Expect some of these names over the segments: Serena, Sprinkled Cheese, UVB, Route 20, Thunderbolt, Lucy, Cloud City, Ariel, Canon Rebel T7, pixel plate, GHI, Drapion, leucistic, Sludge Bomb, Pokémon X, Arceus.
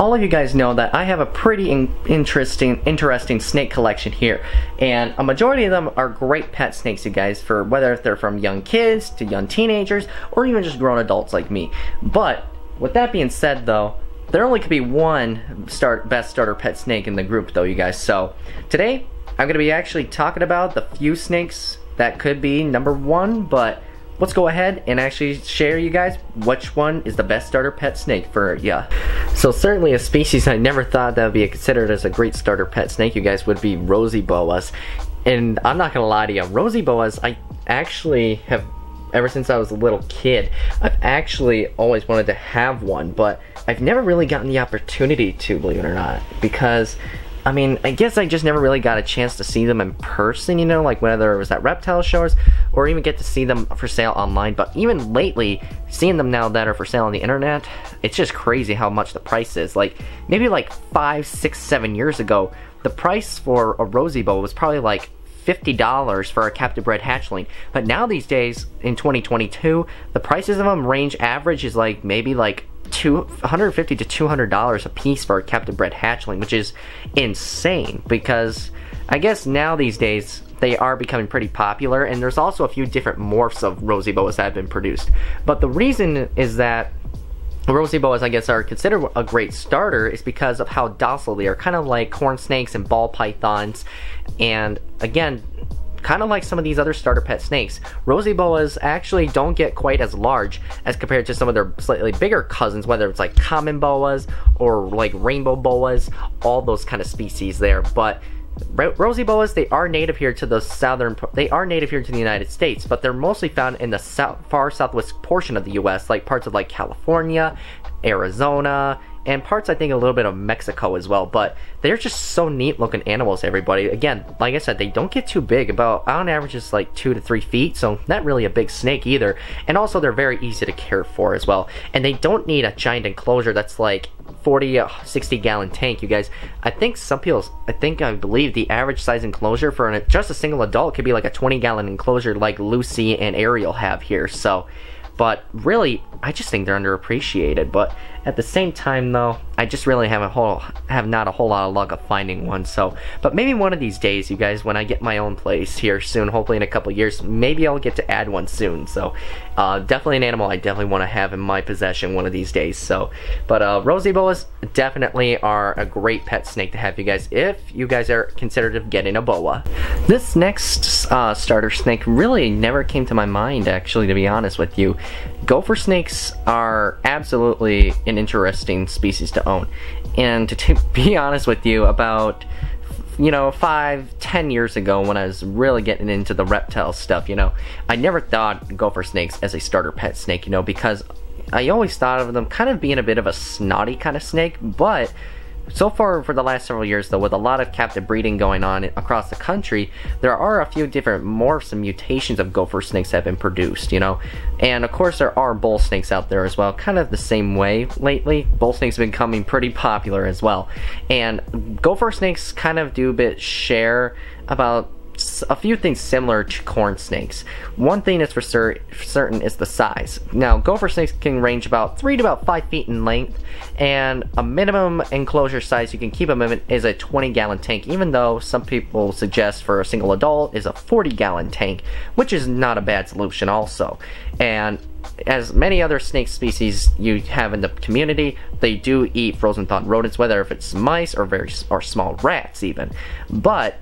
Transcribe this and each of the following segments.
all of you guys know that I have a pretty interesting snake collection here, and a majority of them are great pet snakes, you guys, for whether if they're from young kids to young teenagers or even just grown adults like me. But with that being said, though, there only could be one best starter pet snake in the group, though, you guys. So today I'm gonna be actually talking about the few snakes that could be number one, but let's go ahead and actually share, you guys, which one is the best starter pet snake for ya. So certainly a species I never thought that would be considered as a great starter pet snake, you guys, would be rosy boas. And I'm not gonna lie to you, rosy boas, I actually have, ever since I was a little kid, I've actually always wanted to have one, but I've never really gotten the opportunity to, believe it or not, because I mean, I guess I just never really got a chance to see them in person, you know, like whether it was at reptile shows or even get to see them for sale online. But even lately, seeing them now that are for sale on the internet, it's just crazy how much the price is. Like maybe like 5, 6, 7 years ago, the price for a rosy boa was probably like $50 for a captive bred hatchling. But now these days, in 2022, the prices of them range average is like maybe like $150 to $200 a piece for a captive bred hatchling, which is insane, because I guess now these days they are becoming pretty popular, and there's also a few different morphs of rosy boas that have been produced. But the reason is that rosy boas, I guess, are considered a great starter is because of how docile they are, kind of like corn snakes and ball pythons, and again, kind of like some of these other starter pet snakes, rosy boas actually don't get quite as large as compared to some of their slightly bigger cousins, whether it's like common boas or like rainbow boas, all those kind of species there. But rosy boas, they are native here to the United States, but they're mostly found in the far southwest portion of the US, like parts of like California, Arizona, and parts, I think, a little bit of Mexico as well. But they're just so neat looking animals, everybody. Again, like I said, they don't get too big, about on average it's like 2 to 3 feet, so not really a big snake either. And also they're very easy to care for as well, and they don't need a giant enclosure that's like 40-60 gallon tank, you guys. I think some people, I believe the average size enclosure for just a single adult could be like a 20 gallon enclosure like Lucy and Ariel have here. So but really, I just think they're underappreciated. But at the same time, though, I just really have not a whole lot of luck of finding one. So, but maybe one of these days, you guys, when I get my own place here soon, hopefully in a couple years, maybe I'll get to add one soon. So, definitely an animal I definitely want to have in my possession one of these days. So, but rosy boas definitely are a great pet snake to have, you guys, if you guys are considering getting a boa. This next starter snake really never came to my mind, actually, to be honest with you. Gopher snakes are absolutely an interesting species to own, and to be honest with you, about, you know, 5-10 years ago when I was really getting into the reptile stuff, you know, I never thought gopher snakes as a starter pet snake, you know, because I always thought of them kind of being a bit of a snotty kind of snake. But so far for the last several years, though, with a lot of captive breeding going on across the country, there are a few different morphs and mutations of gopher snakes that have been produced, you know. And of course there are bull snakes out there as well, kind of the same way lately. Bull snakes have been becoming pretty popular as well. And gopher snakes kind of do a bit share about a few things similar to corn snakes. One thing that's for certain is the size. Now, gopher snakes can range about 3 to about 5 feet in length, and a minimum enclosure size you can keep them in is a 20 gallon tank, even though some people suggest for a single adult is a 40 gallon tank, which is not a bad solution also. And as many other snake species you have in the community, they do eat frozen thawed rodents, whether if it's mice or small rats even. But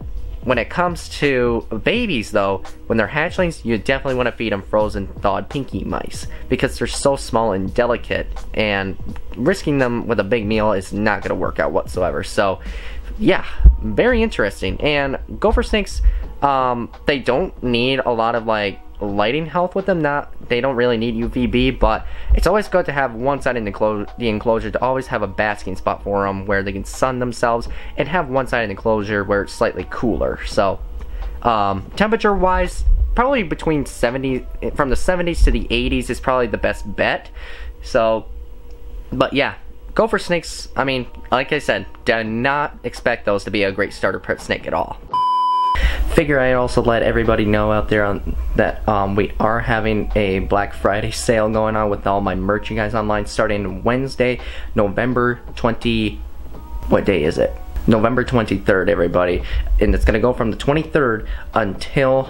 when it comes to babies, though, when they're hatchlings, you definitely want to feed them frozen thawed pinky mice, because they're so small and delicate, and risking them with a big meal is not going to work out whatsoever. So yeah, very interesting. And gopher snakes, they don't need a lot of like lighting health with them. They don't really need UVB, but it's always good to have one side in the enclosure to always have a basking spot for them where they can sun themselves, and have one side in the enclosure where it's slightly cooler. So temperature wise, probably between from the 70s to the 80s is probably the best bet. So but yeah, gopher snakes, I mean, like I said, do not expect those to be a great starter pet snake at all. figure I'd also let everybody know out there on that we are having a Black Friday sale going on with all my merch you guys online starting Wednesday, November 23rd, everybody, and it's gonna go from the 23rd until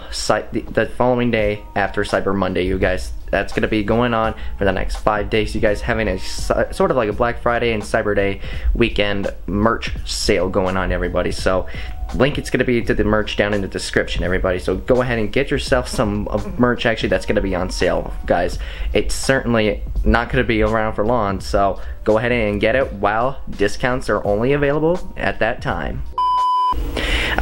the following day after Cyber Monday, you guys. That's gonna be going on for the next 5 days. You guys having a sort of like a Black Friday and Cyber Day weekend merch sale going on, everybody. So link it's gonna be to the merch down in the description, everybody. So go ahead and get yourself some merch. Actually, that's gonna be on sale, guys. It's certainly not gonna be around for long, so go ahead and get it while discounts are only available at that time.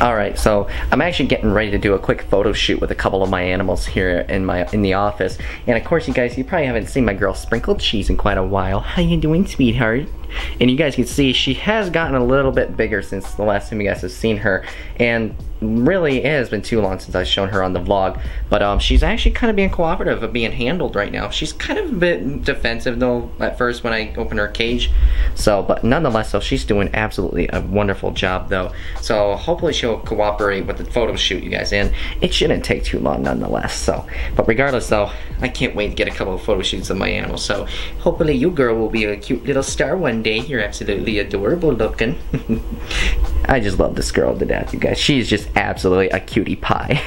Alright, so I'm actually getting ready to do a quick photo shoot with a couple of my animals here in the office. And of course, you guys, you probably haven't seen my girl Sprinkled Cheese in quite a while. How you doing, sweetheart? And you guys can see she has gotten a little bit bigger since the last time you guys have seen her, and really it has been too long since I've shown her on the vlog. But she's actually kind of being cooperative of being handled right now. She's kind of a bit defensive though at first when I open her cage, so but nonetheless, so she's doing absolutely a wonderful job though. So hopefully she'll cooperate with the photo shoot, you guys, and it shouldn't take too long nonetheless. So but regardless though, I can't wait to get a couple of photo shoots of my animals, so hopefully you girl will be a cute little star one day. You're absolutely adorable looking. I just love this girl to death, you guys. She's just absolutely a cutie pie.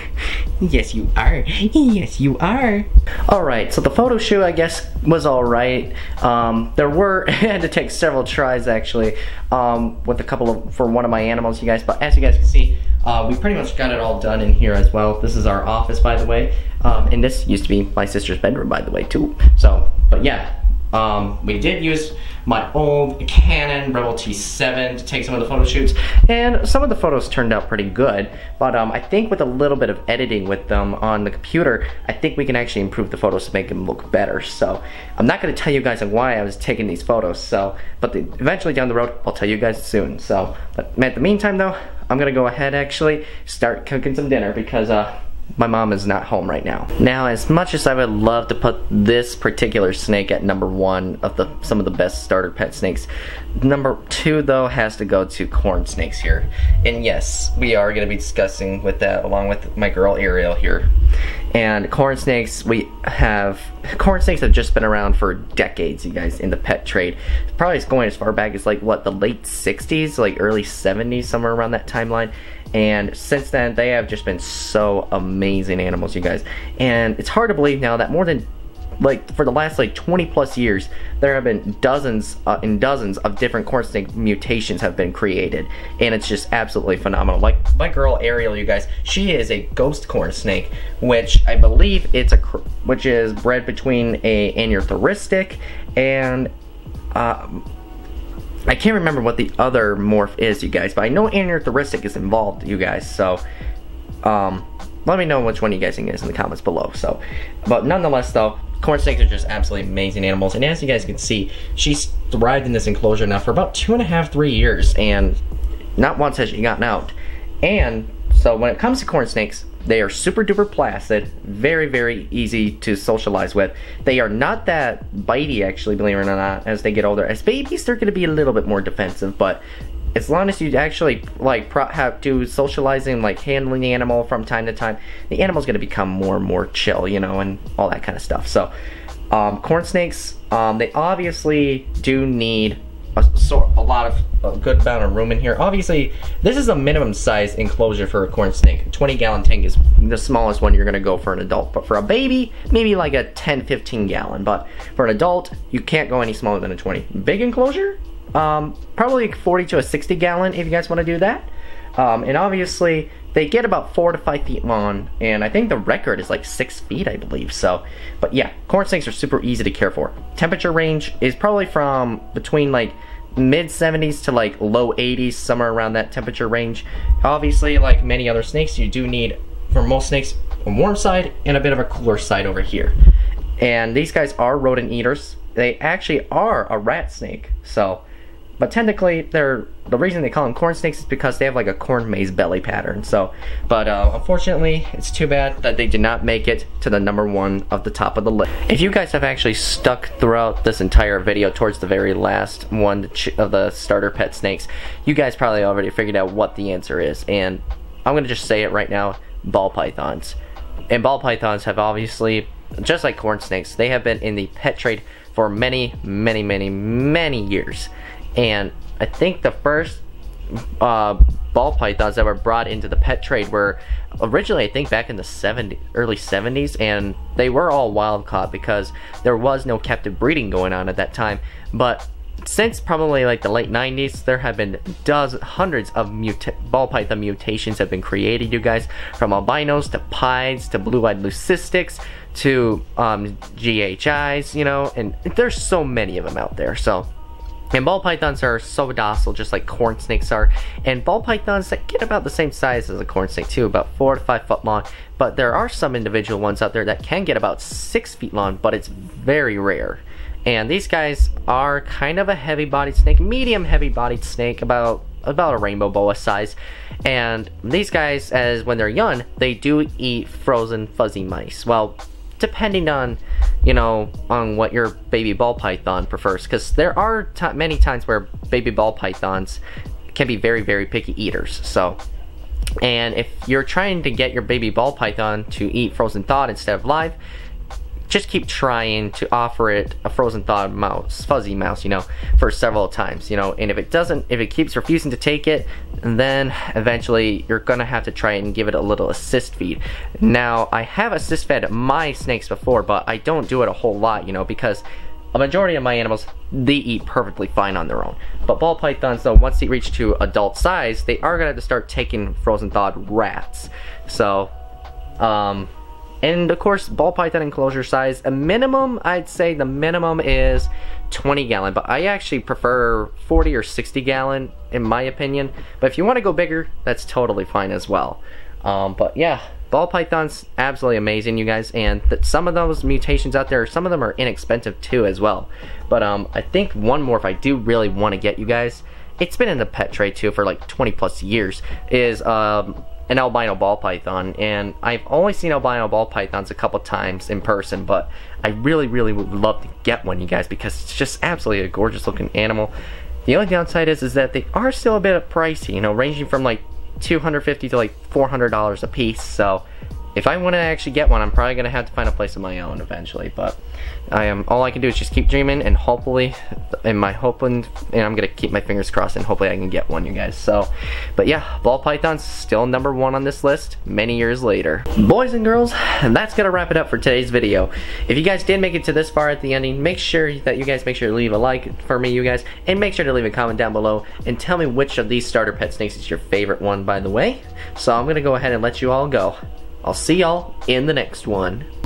Yes, you are. Yes, you are. Alright, so the photo shoot, I guess, was alright. I had to take several tries, actually, with a couple of, for one of my animals, you guys. But as you guys can see, we pretty much got it all done in here as well. This is our office, by the way. And this used to be my sister's bedroom, by the way, too. So, but yeah. We did use my old Canon Rebel T7 to take some of the photo shoots, and some of the photos turned out pretty good, but I think with a little bit of editing with them on the computer, I think we can actually improve the photos to make them look better. So I'm not going to tell you guys why I was taking these photos, so but eventually down the road I'll tell you guys soon. So but at the meantime though, I'm going to go ahead actually start cooking some dinner because my mom is not home right now. Now, as much as I would love to put this particular snake at number one of some of the best starter pet snakes, number two though has to go to corn snakes here. And yes, we are going to be discussing with that along with my girl Ariel here. And corn snakes have just been around for decades, you guys, in the pet trade. Probably going as far back as like what, the late 60s, like early 70s, somewhere around that timeline. And since then, they have just been so amazing animals, you guys. And it's hard to believe now that more than, like, for the last, like, 20+ years, there have been dozens and dozens of different corn snake mutations have been created. And it's just absolutely phenomenal. Like, my girl Ariel, you guys, she is a ghost corn snake, which I believe which is bred between a aneutheristic and, I can't remember what the other morph is, you guys, but I know aneutheristic is involved, you guys, so let me know which one you guys think is in the comments below. So, but nonetheless though, corn snakes are just absolutely amazing animals, and as you guys can see, she's thrived in this enclosure now for about 2.5–3 years, and not once has she gotten out. And so when it comes to corn snakes, they are super duper placid, very, very easy to socialize with. They are not that bitey, actually, believe it or not, as they get older. As babies, they're going to be a little bit more defensive, but as long as you actually like do socializing, like handling the animal from time to time, the animal's going to become more and more chill, you know, and all that kind of stuff. So, corn snakes, they obviously do need a lot of a good amount of room in here. Obviously, this is a minimum size enclosure for a corn snake. A 20-gallon tank is the smallest one you're gonna go for an adult, but for a baby, maybe like a 10–15 gallon, but for an adult, you can't go any smaller than a 20. Big enclosure, probably 40 to a 60 gallon if you guys wanna do that. And obviously, they get about 4 to 5 feet long, and I think the record is like 6 feet, I believe. So, but yeah, corn snakes are super easy to care for. Temperature range is probably from between like mid 70s to like low 80s, somewhere around that temperature range. Obviously, like many other snakes, you do need, for most snakes, a warm side and a bit of a cooler side over here. And these guys are rodent eaters. They actually are a rat snake, so. But technically, the reason they call them corn snakes is because they have like a corn maze belly pattern. So, but unfortunately, it's too bad that they did not make it to the number one of the top of the list. If you guys have actually stuck throughout this entire video towards the very last one of the starter pet snakes, you guys probably already figured out what the answer is. And I'm gonna just say it right now. ball pythons. And ball pythons have obviously, just like corn snakes, they have been in the pet trade for many years. And I think the first ball pythons that were brought into the pet trade were originally, I think, back in the early 70s, and they were all wild caught because there was no captive breeding going on at that time. But since probably like the late 90s, there have been hundreds of ball python mutations have been created, you guys, from albinos to pieds to blue-eyed leucistics to GHIs, you know, and there's so many of them out there. So, and ball pythons are so docile, just like corn snakes are, and ball pythons that get about the same size as a corn snake too, about 4 to 5 foot long, but there are some individual ones out there that can get about 6 feet long, but it's very rare. And these guys are kind of a heavy-bodied snake, medium heavy-bodied snake, about a rainbow boa size. And these guys, as when they're young, they do eat frozen fuzzy mice. Well, depending on, you know, on what your baby ball python prefers, because there are many times where baby ball pythons can be very picky eaters. So, and if you're trying to get your baby ball python to eat frozen thawed instead of live, just keep trying to offer it a frozen thawed mouse, fuzzy mouse, you know, for several times, you know, and if it doesn't, if it keeps refusing to take it, then eventually you're gonna have to try and give it a little assist feed. Now, I have assist fed my snakes before, but I don't do it a whole lot, you know, because a majority of my animals, they eat perfectly fine on their own. But ball pythons, though, once they reach to adult size, they are gonna have to start taking frozen thawed rats. So, and of course, ball python enclosure size, a minimum, I'd say the minimum is 20 gallon, but I actually prefer 40 or 60 gallon in my opinion. But if you want to go bigger, that's totally fine as well. But yeah, ball pythons, absolutely amazing, you guys. And some of those mutations out there, some of them are inexpensive too as well. But I think one more, if I do really want to get you guys, it's been in the pet trade too for like 20 plus years, is an albino ball python. And I've only seen albino ball pythons a couple times in person, but I really would love to get one, you guys, because it's just absolutely a gorgeous looking animal. The only downside is that they are still a bit pricey, you know, ranging from like $250 to like $400 a piece. So if I want to actually get one, I'm probably gonna have to find a place of my own eventually. But I am, all I can do is just keep dreaming, and hopefully, and I'm gonna keep my fingers crossed, and hopefully I can get one, you guys. So, but yeah, ball pythons still #1 on this list many years later. Boys and girls, and that's gonna wrap it up for today's video. If you guys did make it to this far at the ending, make sure that you guys to leave a like for me, you guys, and make sure to leave a comment down below and tell me which of these starter pet snakes is your favorite one, by the way. So I'm gonna go ahead and let you all go. I'll see y'all in the next one.